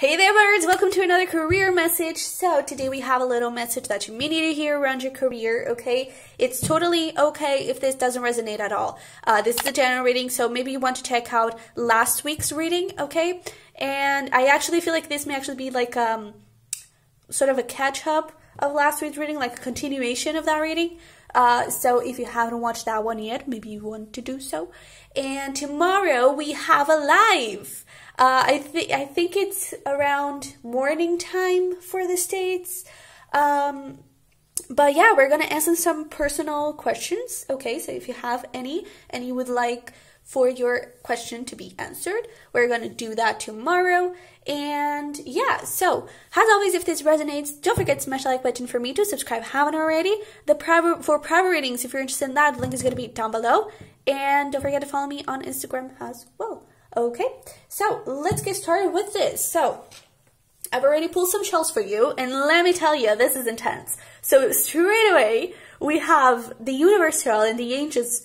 Hey there, birds! Welcome to another career message. So today we have a little message that you may need to hear around your career, okay? It's totally okay if this doesn't resonate at all. This is a general reading, so maybe you want to check out last week's reading, okay? And I actually feel like this may actually be like sort of a catch-up of last week's reading, like a continuation of that reading. So if you haven't watched that one yet, maybe you want to do so. And tomorrow we have a live. I think it's around morning time for the States. But yeah, we're going to answer some personal questions. Okay, so if you have any and you would like for your question to be answered, we're going to do that tomorrow. And yeah, so as always, if this resonates, don't forget to smash the like button for me to subscribe if you haven't already. For private readings, if you're interested in that, the link is going to be down below. And don't forget to follow me on Instagram as well. Okay, so let's get started with this. So I've already pulled some shells for you, and let me tell you, this is intense. So straight away, we have the universe shell and the angels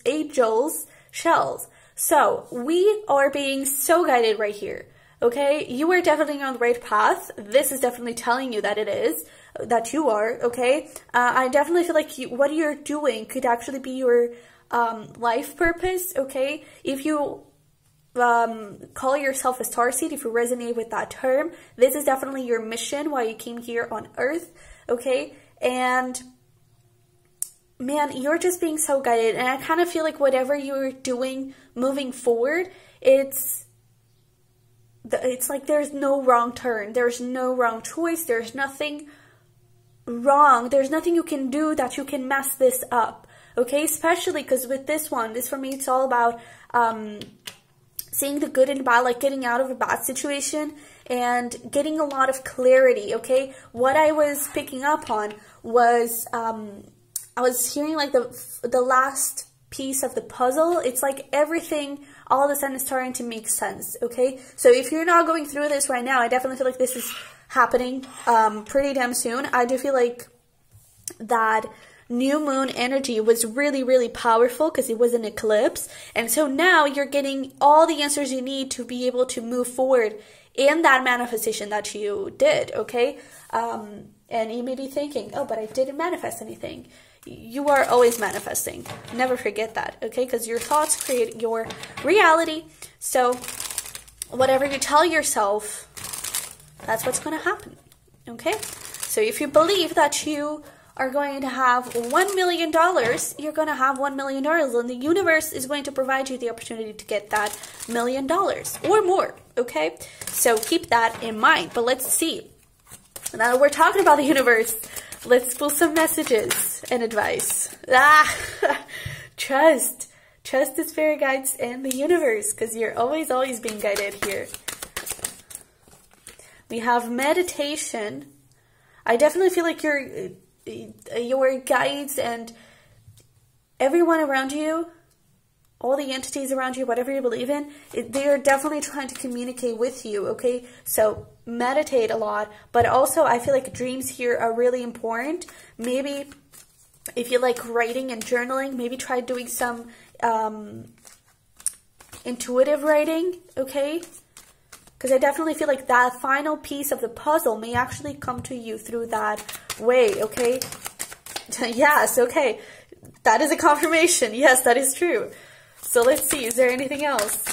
shells. So we are being so guided right here, okay? You are definitely on the right path. This is definitely telling you that it is, that you are, okay? I definitely feel like what you're doing could actually be your life purpose, okay? If you call yourself a starseed, if you resonate with that term, this is definitely your mission, why you came here on Earth, okay? And man, you're just being so guided, and I kind of feel like whatever you're doing moving forward, it's like there's no wrong turn, there's no wrong choice, there's nothing wrong, there's nothing you can do that you can mess this up, okay? Especially because with this one, this for me, it's all about seeing the good and bad, like getting out of a bad situation and getting a lot of clarity, okay? What I was picking up on was I was hearing like the last piece of the puzzle. It's like everything all of a sudden is starting to make sense, okay? So if you're not going through this right now, I definitely feel like this is happening pretty damn soon. I do feel like that new moon energy was really, really powerful because it was an eclipse. And so now you're getting all the answers you need to be able to move forward in that manifestation that you did, okay? And you may be thinking, oh, but I didn't manifest anything. You are always manifesting. Never forget that, okay? Because your thoughts create your reality. So whatever you tell yourself, that's what's going to happen, okay? So if you believe that you are going to have $1 million, you're going to have $1 million, and the universe is going to provide you the opportunity to get that $1 million or more, okay? So keep that in mind. But let's see. Now that we're talking about the universe, let's pull some messages and advice. Trust the spirit guides and the universe, because you're always being guided here. We have meditation. I definitely feel like your guides and everyone around you, all the entities around you, whatever you believe in, they are definitely trying to communicate with you, okay? So meditate a lot, but also I feel like dreams here are really important. Maybe if you like writing and journaling, maybe try doing some intuitive writing, okay? Because I definitely feel like that final piece of the puzzle may actually come to you through that way, okay? Yes, okay. That is a confirmation. Yes, that is true. So let's see. Is there anything else?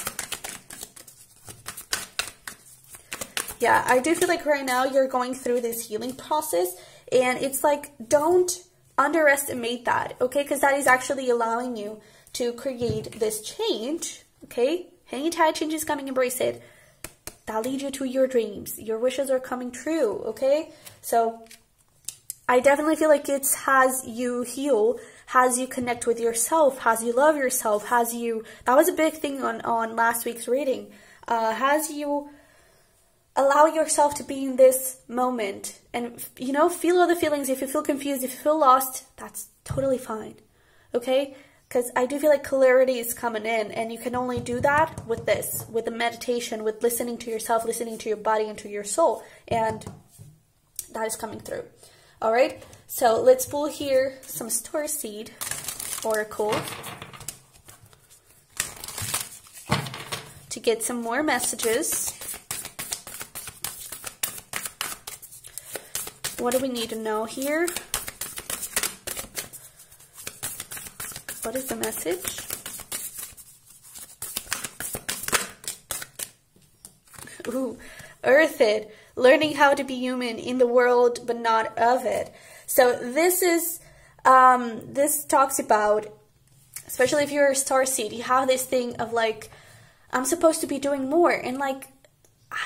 Yeah, I do feel like right now you're going through this healing process, and it's like, don't underestimate that, okay? Because that is actually allowing you to create this change, okay? Hang tight, change is coming, embrace it. That leads you to your dreams. Your wishes are coming true, okay? So I definitely feel like it's as you heal, as you connect with yourself, as you love yourself, as you, that was a big thing on last week's reading, as you allow yourself to be in this moment and, you know, feel all the feelings. If you feel confused, if you feel lost, that's totally fine, okay? Because I do feel like clarity is coming in, and you can only do that with this, with the meditation, with listening to yourself, listening to your body and to your soul, and that is coming through. All right, so let's pull here some starseed oracle to get some more messages. What do we need to know here? What is the message? Ooh, earth it. Learning how to be human in the world, but not of it. So this is, this talks about, especially if you're a starseed, you have this thing of like, I'm supposed to be doing more. And like,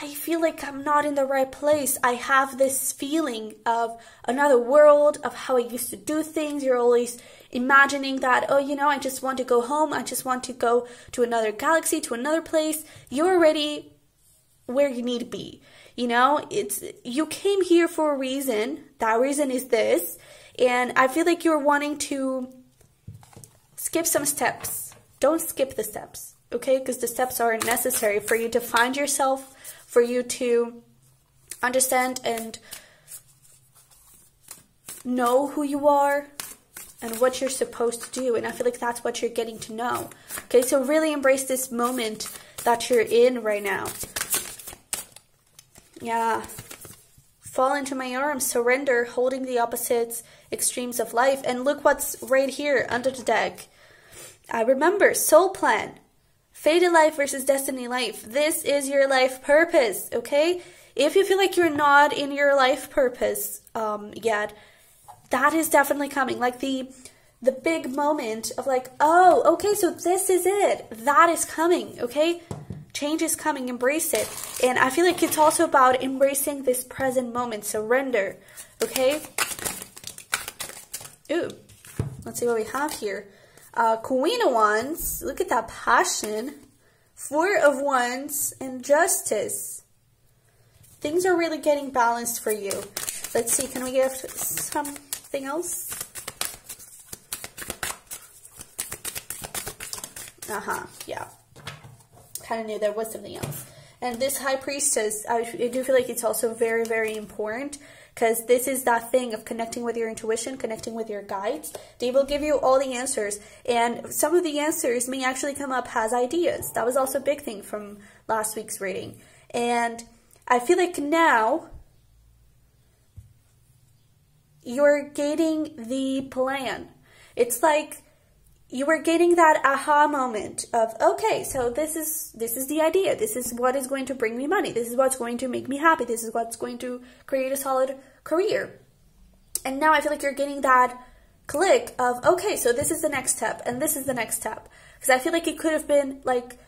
I feel like I'm not in the right place. I have this feeling of another world, of how I used to do things. You're always imagining that, oh, you know, I just want to go home. I just want to go to another galaxy, to another place. You're already where you need to be. You know, it's, you came here for a reason. That reason is this. And I feel like you're wanting to skip some steps. Don't skip the steps, okay? Because the steps are necessary for you to find yourself, for you to understand and know who you are and what you're supposed to do. And I feel like that's what you're getting to know. Okay, so really embrace this moment that you're in right now. Yeah, fall into my arms, surrender, holding the opposites, extremes of life. And look what's right here under the deck. I remember, soul plan, fated life versus destiny life. This is your life purpose, okay? If you feel like you're not in your life purpose yet, that is definitely coming. Like the big moment of like, oh, okay, so this is it. That is coming, okay? Change is coming, embrace it. And I feel like it's also about embracing this present moment, surrender, okay? Ooh, let's see what we have here. Queen of Wands, look at that passion. Four of Wands and Justice. Things are really getting balanced for you. Let's see, can we get something else? Uh-huh, yeah. Kind of knew there was something else. And this High Priestess, I do feel like it's also very, very important, because this is that thing of connecting with your intuition, connecting with your guides. They will give you all the answers, and some of the answers may actually come up as ideas. That was also a big thing from last week's reading. And I feel like now you're getting the plan. It's like you were getting that aha moment of, okay, so this is the idea. This is what is going to bring me money. This is what's going to make me happy. This is what's going to create a solid career. And now I feel like you're getting that click of, okay, so this is the next step and this is the next step. Because I feel like it could have been like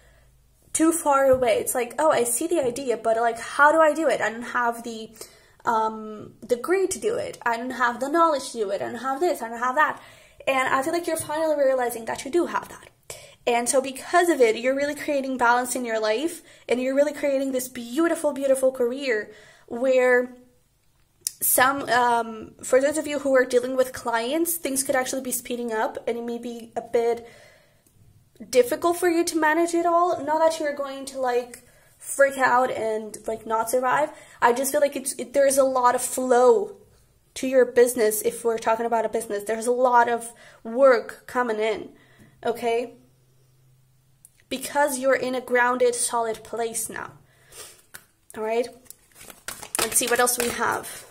too far away. It's like, oh, I see the idea, but like, how do I do it? I don't have the degree to do it. I don't have the knowledge to do it. I don't have this, I don't have that. And I feel like you're finally realizing that you do have that. And so because of it, you're really creating balance in your life. And you're really creating this beautiful, beautiful career where some, for those of you who are dealing with clients, things could actually be speeding up. And it may be a bit difficult for you to manage it all. Not that you're going to like freak out and like not survive. I just feel like there's a lot of flow to your business. If we're talking about a business, there's a lot of work coming in, okay? Because you're in a grounded, solid place now. All right, let's see what else we have.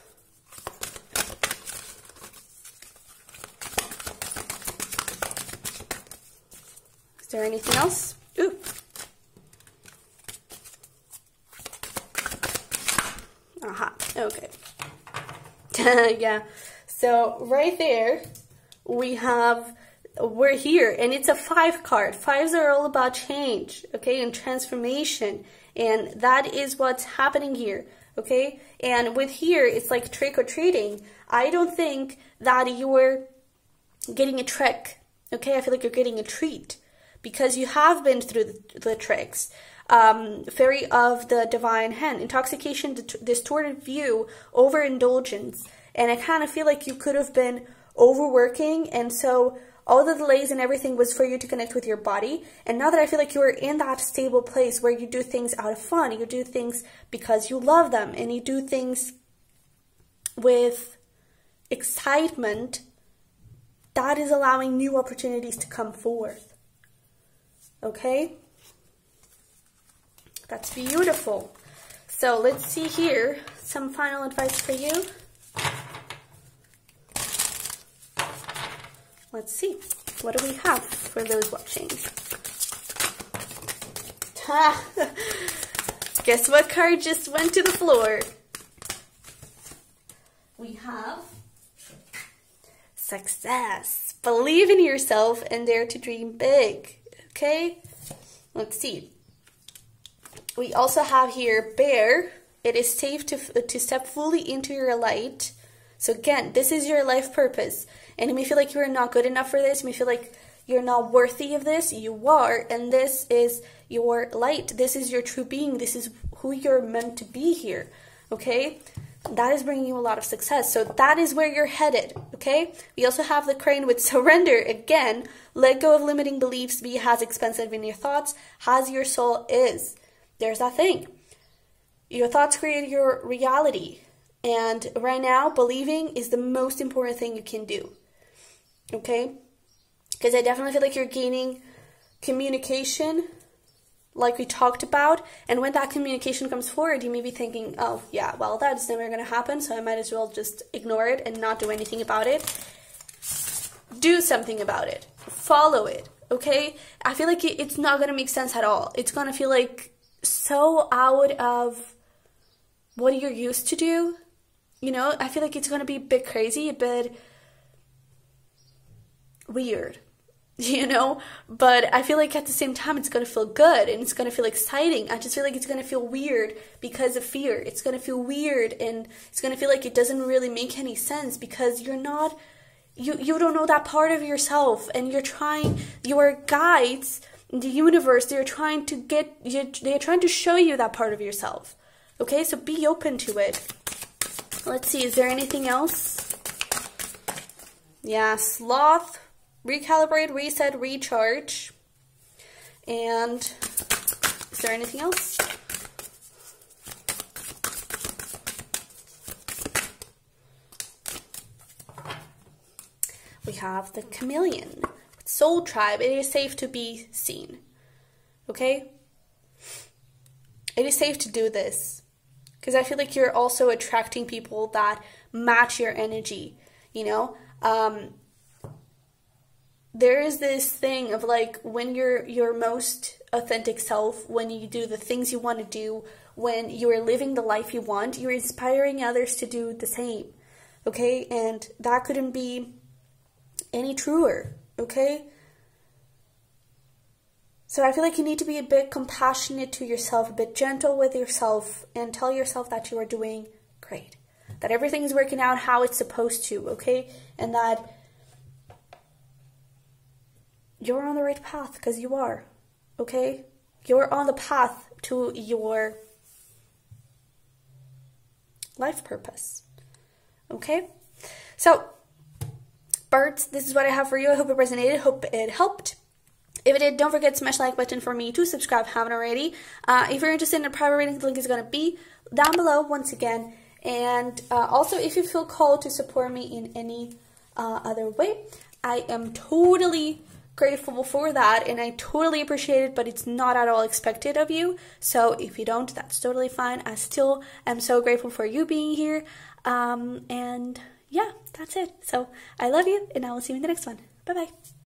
Is there anything else? Ooh. Aha, okay. Yeah, so right there we have, we're here, and it's a 5 card. 5s are all about change, okay, and transformation, and that is what's happening here, okay? And with here, it's like trick-or-treating. I don't think that you're getting a trick, okay? I feel like you're getting a treat, because you have been through the tricks. Fairy of the Divine Hand, intoxication, distorted view, overindulgence. And I kind of feel like you could have been overworking, and so all the delays and everything was for you to connect with your body. And now that I feel like you are in that stable place where you do things out of fun, you do things because you love them, and you do things with excitement, that is allowing new opportunities to come forth, okay? That's beautiful. So let's see here, some final advice for you. Let's see, what do we have for those watching? Ha! Guess what card just went to the floor? We have success. Believe in yourself and dare to dream big. Okay, let's see. We also have here bear. It is safe to step fully into your light. So again, this is your life purpose. And you may feel like you are not good enough for this. You may feel like you're not worthy of this. You are, and this is your light. This is your true being. This is who you're meant to be here. Okay, that is bringing you a lot of success. So that is where you're headed. Okay, we also have the crane with surrender. Again, let go of limiting beliefs. Be as expansive in your thoughts as your soul is. There's that thing. Your thoughts create your reality. And right now, believing is the most important thing you can do. Okay? Because I definitely feel like you're gaining communication, like we talked about. And when that communication comes forward, you may be thinking, oh, yeah, well, that's never going to happen. So I might as well just ignore it and not do anything about it. Do something about it. Follow it. Okay? I feel like it's not going to make sense at all. It's going to feel like so out of what you're used to do, you know. I feel like it's going to be a bit crazy, a bit weird, you know, but I feel like at the same time, it's going to feel good and it's going to feel exciting. I just feel like it's going to feel weird because of fear. It's going to feel weird and it's going to feel like it doesn't really make any sense because you're not, you don't know that part of yourself, and you're trying, your guides, the universe, they're trying to show you that part of yourself. Okay, so be open to it. Let's see, is there anything else? Yeah, sloth, recalibrate, reset, recharge. And is there anything else? We have the chameleon. Soul tribe, it is safe to be seen. Okay? It is safe to do this. Because I feel like you're also attracting people that match your energy, you know? There is this thing of like when you're your most authentic self, when you do the things you want to do, when you are living the life you want, you're inspiring others to do the same, okay? And that couldn't be any truer, okay? So I feel like you need to be a bit compassionate to yourself, a bit gentle with yourself, and tell yourself that you are doing great. That everything is working out how it's supposed to, okay? And that you're on the right path, because you are, okay? You're on the path to your life purpose, okay? So, birds, this is what I have for you. I hope it resonated. Hope it helped. If it did, don't forget to smash the like button for me to subscribe if you haven't already. If you're interested in a private reading, the link is going to be down below once again. And also, if you feel called to support me in any other way, I am totally grateful for that. And I totally appreciate it, but it's not at all expected of you. So if you don't, that's totally fine. I still am so grateful for you being here. And yeah, that's it. So I love you, and I will see you in the next one. Bye-bye.